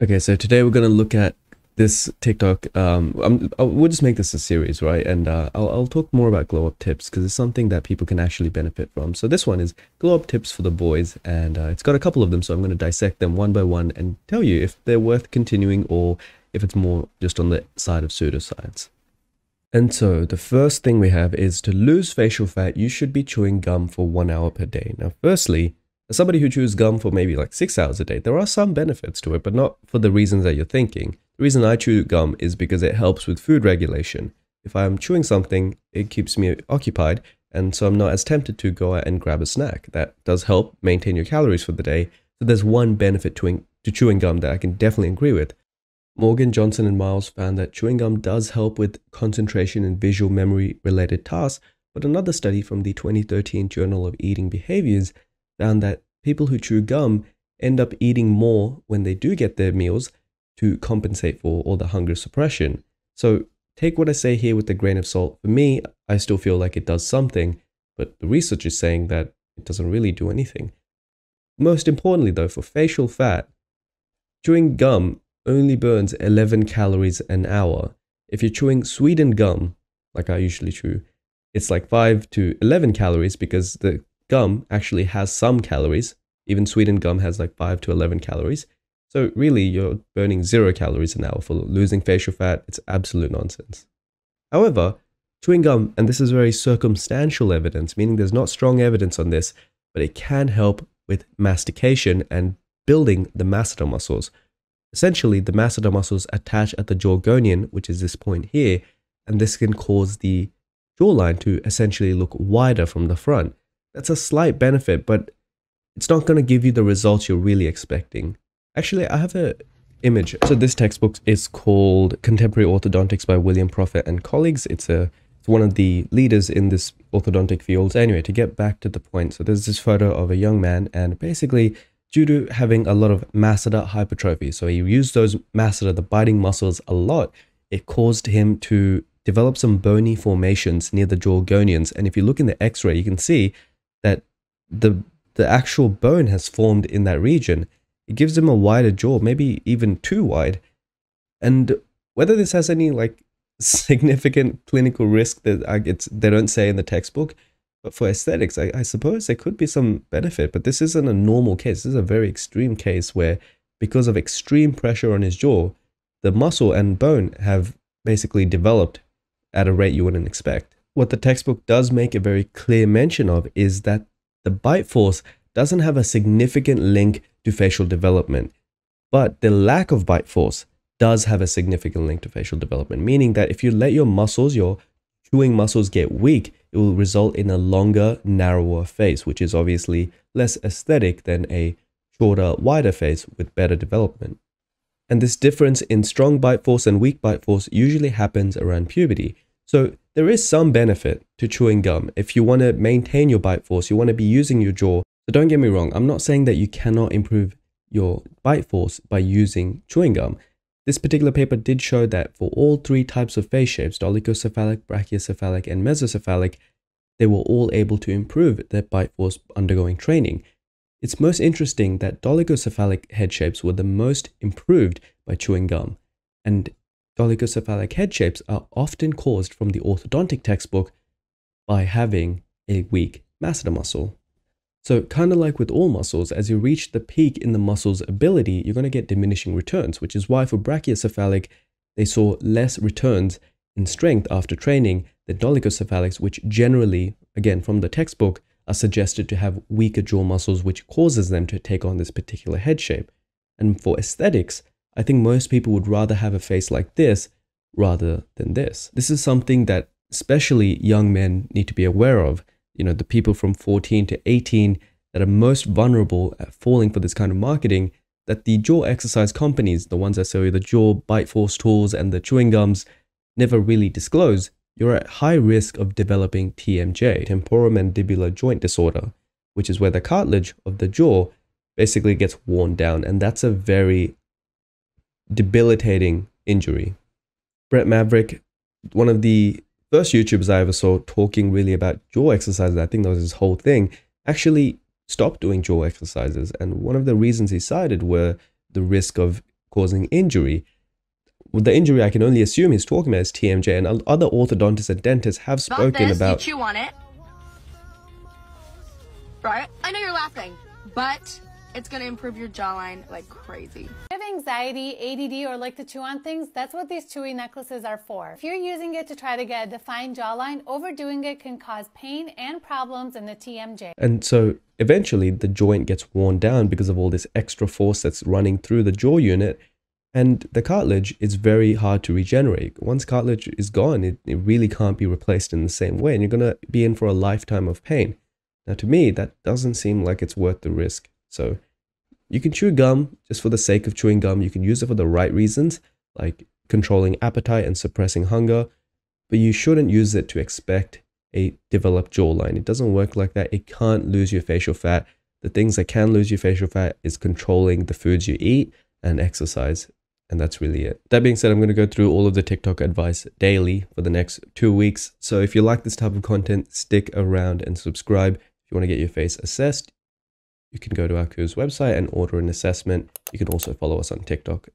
Okay, so today we're going to look at this TikTok. We'll just make this a series, right? And I'll talk more about glow-up tips because it's something that people can actually benefit from. So this one is glow-up tips for the boys, and it's got a couple of them. So I'm going to dissect them one by one and tell you if they're worth continuing or if it's more just on the side of pseudoscience. And so the first thing we have is to lose facial fat, you should be chewing gum for 1 hour per day. Now, firstly, as somebody who chews gum for maybe like 6 hours a day, there are some benefits to it, but not for the reasons that you're thinking. The reason I chew gum is because it helps with food regulation. If I'm chewing something, it keeps me occupied, and so I'm not as tempted to go out and grab a snack. That does help maintain your calories for the day. So there's one benefit to chewing gum that I can definitely agree with. Morgan Johnson and Miles found that chewing gum does help with concentration and visual memory related tasks, but another study from the 2013 Journal of Eating Behaviors found that people who chew gum end up eating more when they do get their meals to compensate for all the hunger suppression. So take what I say here with a grain of salt. For me, I still feel like it does something, but the research is saying that it doesn't really do anything. Most importantly though, for facial fat, chewing gum only burns 11 calories an hour. If you're chewing sweetened gum, like I usually chew, it's like 5 to 11 calories because the gum actually has some calories. Even sweetened gum has like 5 to 11 calories. So really, you're burning 0 calories an hour for losing facial fat. It's absolute nonsense. However, chewing gum, and this is very circumstantial evidence, meaning there's not strong evidence on this, but it can help with mastication and building the masseter muscles. Essentially, the masseter muscles attach at the jawgonian, which is this point here, and this can cause the jawline to essentially look wider from the front. That's a slight benefit, but it's not going to give you the results you're really expecting. Actually, I have an image. So this textbook is called Contemporary Orthodontics by William Proffit and colleagues. It's one of the leaders in this orthodontic field. Anyway, to get back to the point, so there's this photo of a young man, and basically due to having a lot of masseter hypertrophy, so he used those masseter, the biting muscles, a lot, it caused him to develop some bony formations near the jawgonians. And if you look in the x-ray, you can see that the actual bone has formed in that region. It gives him a wider jaw, maybe even too wide. And whether this has any like significant clinical risk, they don't say in the textbook. But for aesthetics, I suppose there could be some benefit, but this isn't a normal case. This is a very extreme case where, because of extreme pressure on his jaw, the muscle and bone have basically developed at a rate you wouldn't expect. What the textbook does make a very clear mention of is that the bite force doesn't have a significant link to facial development, but the lack of bite force does have a significant link to facial development, meaning that if you let your muscles, your chewing muscles, get weak, it will result in a longer, narrower face, which is obviously less aesthetic than a shorter, wider face with better development. And this difference in strong bite force and weak bite force usually happens around puberty. So there is some benefit to chewing gum. If you want to maintain your bite force, you want to be using your jaw. So don't get me wrong, I'm not saying that you cannot improve your bite force by using chewing gum. This particular paper did show that for all three types of face shapes, dolichocephalic, brachiocephalic, and mesocephalic, they were all able to improve their bite force undergoing training. It's most interesting that dolichocephalic head shapes were the most improved by chewing gum, and dolichocephalic head shapes are often caused from the orthodontic textbook by having a weak masseter muscle. So kind of like with all muscles, as you reach the peak in the muscle's ability, you're going to get diminishing returns, which is why for brachiocephalic, they saw less returns in strength after training than dolichocephalics, which generally, again from the textbook, are suggested to have weaker jaw muscles, which causes them to take on this particular head shape. And for aesthetics, I think most people would rather have a face like this rather than this. This is something that especially young men need to be aware of. You know, the people from 14 to 18 that are most vulnerable at falling for this kind of marketing, that the jaw exercise companies, the ones that sell you the jaw bite force tools and the chewing gums, never really disclose, you're at high risk of developing TMJ, temporomandibular joint disorder, which is where the cartilage of the jaw basically gets worn down. And that's a very debilitating injury. Brett Maverick, one of the first YouTubers I ever saw talking really about jaw exercises, I think that was his whole thing, actually stopped doing jaw exercises. And one of the reasons he cited were the risk of causing injury. The injury I can only assume he's talking about is TMJ, and other orthodontists and dentists have spoken about. You chew on it. Right? I know you're laughing, but it's going to improve your jawline like crazy. If anxiety, ADD, or like to chew on things, that's what these chewy necklaces are for. If you're using it to try to get a defined jawline, overdoing it can cause pain and problems in the TMJ. And so eventually the joint gets worn down because of all this extra force that's running through the jaw unit. And the cartilage is very hard to regenerate. Once cartilage is gone, it really can't be replaced in the same way. And you're going to be in for a lifetime of pain. Now, to me, that doesn't seem like it's worth the risk. So you can chew gum just for the sake of chewing gum. You can use it for the right reasons, like controlling appetite and suppressing hunger. But you shouldn't use it to expect a developed jawline. It doesn't work like that. It can't lose your facial fat. The things that can lose your facial fat is controlling the foods you eat and exercise. And that's really it. That being said, I'm going to go through all of the TikTok advice daily for the next 2 weeks. So if you like this type of content, stick around and subscribe. If you want to get your face assessed, you can go to our QOVES website and order an assessment. You can also follow us on TikTok.